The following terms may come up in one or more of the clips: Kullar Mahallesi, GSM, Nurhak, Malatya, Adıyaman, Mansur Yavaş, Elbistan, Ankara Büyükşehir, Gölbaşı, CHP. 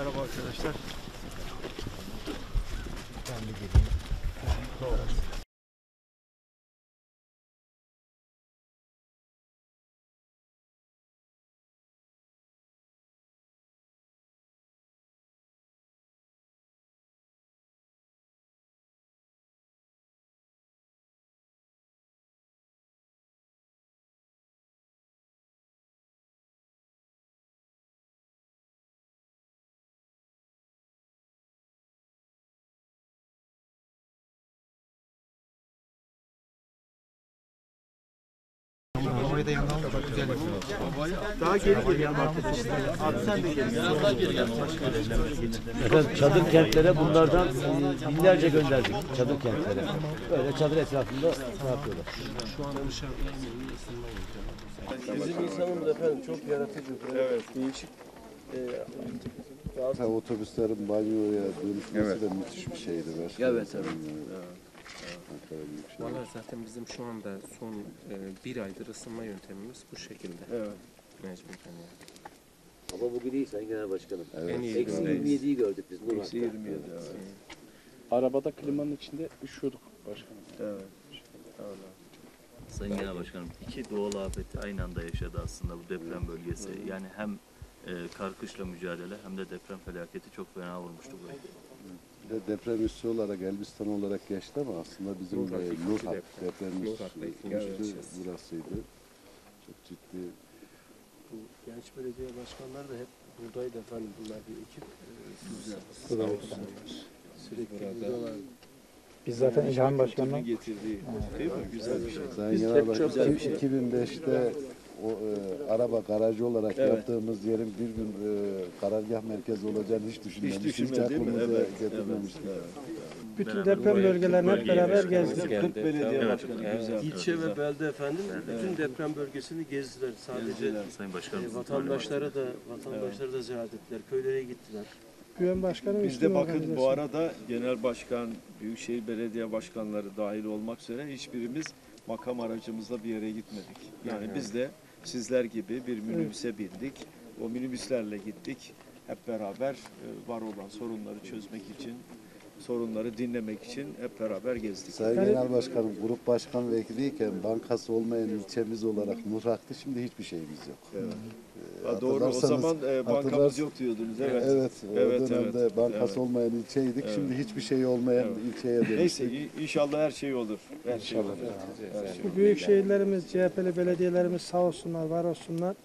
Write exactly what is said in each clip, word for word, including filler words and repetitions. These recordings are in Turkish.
Merhaba arkadaşlar. Ben de geleyim. Doğru. Oraya da yandan çok güzel bir şey. Daha geri geri yan arkadaşlar. Abi sen de geri. Biraz daha geri gel. Efendim çadır kentlere bunlardan binlerce gönderdik. Çadır kentlere. Böyle çadır etrafında ne yapıyorlar? Şu an oluşan bizim insanımız efendim çok yaratıcı. Evet. Değişik. Ee, otobüslerin banyoya dönüşmesi evet. de müthiş bir şeydi. Başka evet evet. Vallahi zaten bizim şu anda son e, bir aydır ısınma yöntemimiz bu şekilde. Evet. Mecburen yani. Ama bugün iyi sen genel başkanım. Evet. Eksi yirmi yediyi gördük biz Nurhak'ta. Eksi yirmi yedi evet. evet. Arabada klimanın içinde üşüyorduk başkanım. Evet. evet. Sayın Genel Başkanım, iki doğal afeti aynı anda yaşadı aslında bu deprem bölgesi. Evet. Yani hem e, kar kışla mücadele hem de deprem felaketi çok fena vurmuştu burayı. Deprem üssü olarak Elbistan olarak geçti ama aslında bizim Nurhak deprem üssü burasıydı. Çok ciddi. Bu genç belediye başkanları da hep buradaydı efendim. Bunlar bir ekip sürekli buradalar. Biz zaten İlhan Başkan'ın getirdiği değil mi? Güzel bir şey. Sayın iki bin beşte o e, araba garajı olarak evet. yaptığımız yerin bir gün e, karargah merkezi olacağını hiç düşünmemiştik. Hiç düşünmedik mi? Evet. Getirmemiştik. Evet. Bütün beraber deprem bölgelerini hep beraber gezdik. kırk belediye başkanı. Evet. İlçe ve belde efendim evet. bütün deprem bölgesini gezdiler. Sadece e, vatandaşlara da vatandaşlara da ziyaret ettiler. Köylere gittiler. Biz de bakın bu arada genel başkan, büyükşehir belediye başkanları dahil olmak üzere hiçbirimiz makam aracımızla bir yere gitmedik. Yani evet. biz de sizler gibi bir minibüse evet. bindik. O minibüslerle gittik. Hep beraber var olan sorunları çözmek için, sorunları dinlemek için hep beraber gezdik. Sayın Genel Başkanım, grup başkan vekiliyken bankası olmayan ilçemiz olarak Nurhak'tı. Şimdi hiçbir şeyimiz yok. Evet. Ha, doğru, o zaman e, bankamız yok diyordunuz. Evet, evet, evet o dönemde evet, bankası evet. olmayan ilçeydik. Evet. Şimdi hiçbir şey olmayan evet. ilçeye dönüştük. Neyse, inşallah her şey olur. Her inşallah. Şey olur. Evet. Her şey olur. Büyük şehirlerimiz, C H P'li belediyelerimiz sağ olsunlar, var olsunlar.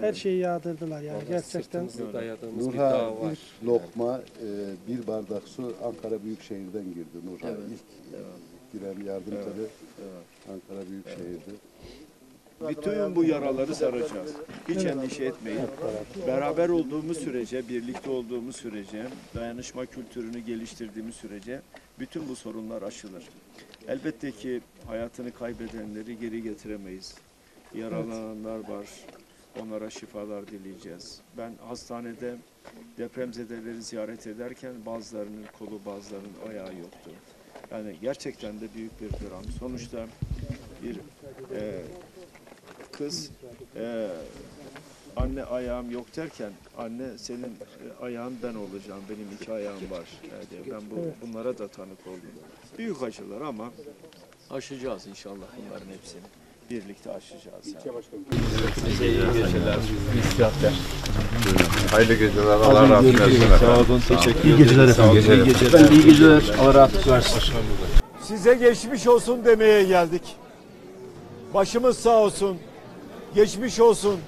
Her şeyi yağdırdılar yani vallahi gerçekten. Nurhak ilk lokma e, bir bardak su Ankara Büyükşehir'den girdi. Nurhak evet. ilk evet. giren yardımcı evet. evet. Ankara Büyükşehir'di. Bütün bu yaraları saracağız. Hiç endişe etmeyin. Beraber olduğumuz sürece, birlikte olduğumuz sürece, dayanışma kültürünü geliştirdiğimiz sürece bütün bu sorunlar aşılır. Elbette ki hayatını kaybedenleri geri getiremeyiz. Yaralananlar var. Onlara şifalar dileyeceğiz. Ben hastanede depremzedeleri ziyaret ederken bazılarının kolu, bazılarının ayağı yoktu. Yani gerçekten de büyük bir dram. Sonuçta bir e, kız e, anne ayağım yok derken anne senin e, ayağın ben olacağım, benim iki ayağım var. Yani ben bu, bunlara da tanık oldum. Büyük acılar ama aşacağız inşallah bunların hepsini. Birlikte aşacağız. Yani. Size iyi geceler. İstirahatler. Hayırlı geceler. Allah razı olsun. Sağ olun. Teşekkür ederim. İyi geceler efendim. İyi geceler. İyi geceler. Allah razı olsun. Size geçmiş olsun demeye geldik. Başımız sağ olsun. Geçmiş olsun.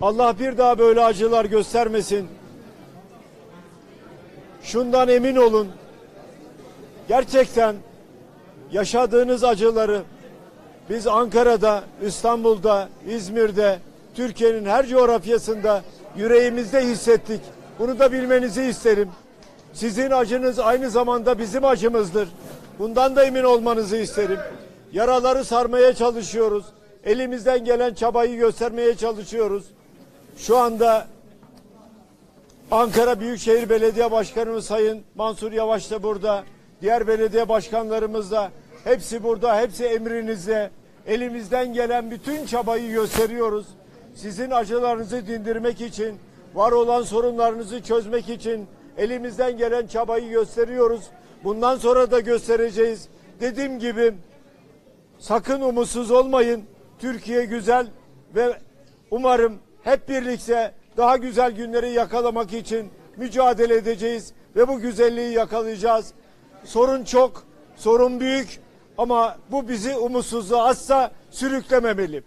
Allah bir daha böyle acılar göstermesin. Şundan emin olun. Gerçekten yaşadığınız acıları biz Ankara'da, İstanbul'da, İzmir'de, Türkiye'nin her coğrafyasında yüreğimizde hissettik. Bunu da bilmenizi isterim. Sizin acınız aynı zamanda bizim acımızdır. Bundan da emin olmanızı isterim. Yaraları sarmaya çalışıyoruz. Elimizden gelen çabayı göstermeye çalışıyoruz. Şu anda Ankara Büyükşehir Belediye Başkanımız Sayın Mansur Yavaş da burada. Diğer belediye başkanlarımız da. Hepsi burada, hepsi emrinizde. Elimizden gelen bütün çabayı gösteriyoruz. Sizin acılarınızı dindirmek için, var olan sorunlarınızı çözmek için elimizden gelen çabayı gösteriyoruz. Bundan sonra da göstereceğiz. Dediğim gibi sakın umutsuz olmayın. Türkiye güzel ve umarım hep birlikte daha güzel günleri yakalamak için mücadele edeceğiz ve bu güzelliği yakalayacağız. Sorun çok, sorun büyük ama bu bizi umutsuzluğa asla sürüklememeli.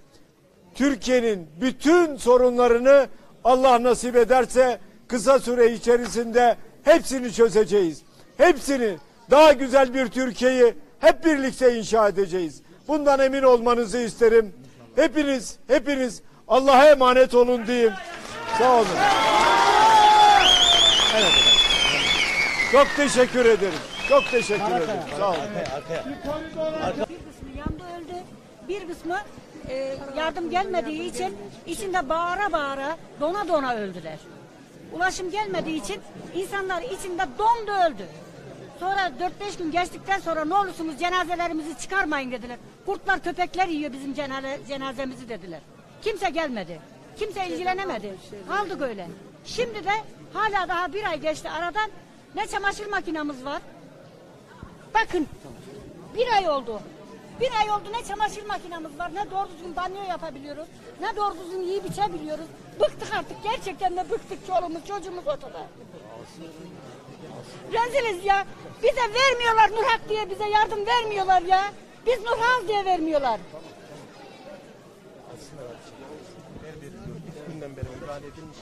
Türkiye'nin bütün sorunlarını Allah nasip ederse kısa süre içerisinde hepsini çözeceğiz. Hepsini, daha güzel bir Türkiye'yi hep birlikte inşa edeceğiz. Bundan emin olmanızı isterim. Hepiniz, hepiniz Allah'a emanet olun diyeyim. Sağ olun. Evet. Çok teşekkür ederim. Çok teşekkür arkaya, ederim. Arkaya, sağ olun. Arkaya, arkaya. Bir kısmı yandı öldü. Bir kısmı e, yardım gelmediği için içinde bağıra bağıra dona dona öldüler. Ulaşım gelmediği için insanlar içinde dondu öldü. Sonra dört beş gün geçtikten sonra ne olursunuz cenazelerimizi çıkarmayın dediler. Kurtlar köpekler yiyor bizim cenazemizi dediler. Kimse gelmedi. Kimse ilgilenemedi. Kaldık öyle. Şimdi de hala daha bir ay geçti aradan. Ne çamaşır makinamız var. Bakın. Bir ay oldu. Bir ay oldu ne çamaşır makinamız var. Ne doğru düzgün banyo yapabiliyoruz. Ne doğru düzgün yiyip içebiliyoruz. Bıktık artık. Gerçekten de bıktık. Çoluğumuz çocuğumuz ortada. Reziliz ya. Bize vermiyorlar Nurhak diye. Bize yardım vermiyorlar ya. Biz Nurhak diye vermiyorlar. Günden beri müdahale edilmiş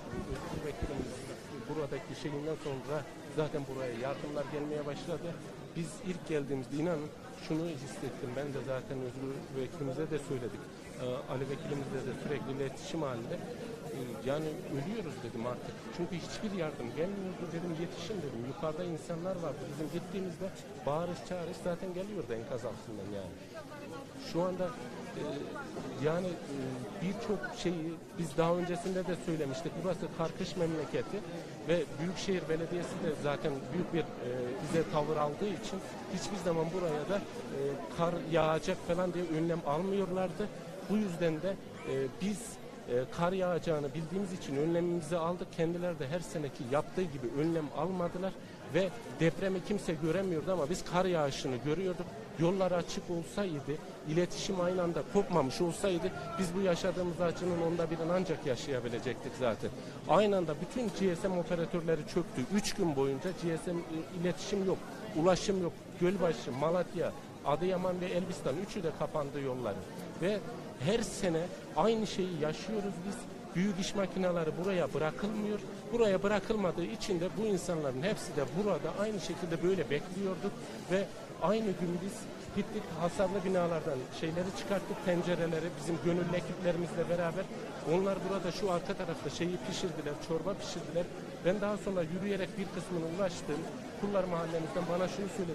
buradaki şeyinden sonra zaten buraya yardımlar gelmeye başladı. Biz ilk geldiğimizde inanın şunu hissettim. Ben de zaten özür vekilimize de söyledik. Ee, Ali vekilimizle de sürekli iletişim halinde. Ee, yani ölüyoruz dedim artık. Çünkü hiçbir yardım gelmiyordu dedim. Yetişin dedim. Yukarıda insanlar vardı. Bizim gittiğimizde bağırış çağırış zaten geliyordu enkaz altından yani. Şu anda e, yani e, birçok şeyi biz daha öncesinde de söylemiştik. Burası karkış memleketi ve Büyükşehir Belediyesi de zaten büyük bir e, bize tavır aldığı için hiçbir zaman buraya da e, kar yağacak falan diye önlem almıyorlardı. Bu yüzden de e, biz e, kar yağacağını bildiğimiz için önlemimizi aldık. Kendileri de her seneki yaptığı gibi önlem almadılar ve depremi kimse göremiyordu ama biz kar yağışını görüyorduk. Yollar açık olsaydı, iletişim aynı anda kopmamış olsaydı biz bu yaşadığımız acının onda birini ancak yaşayabilecektik zaten. Aynı anda bütün G S M operatörleri çöktü. Üç gün boyunca G S M iletişim yok, ulaşım yok. Gölbaşı, Malatya, Adıyaman ve Elbistan üçü de kapandı yolları. Ve her sene aynı şeyi yaşıyoruz biz. Büyük iş makineleri buraya bırakılmıyor. Buraya bırakılmadığı için de bu insanların hepsi de burada aynı şekilde böyle bekliyorduk ve aynı gün biz gittik hasarlı binalardan şeyleri çıkarttık, tencereleri bizim gönüllü ekiplerimizle beraber. Onlar burada şu arka tarafta şeyi pişirdiler, çorba pişirdiler. Ben daha sonra yürüyerek bir kısmına ulaştım. Kullar Mahallemizden bana şunu söyledi.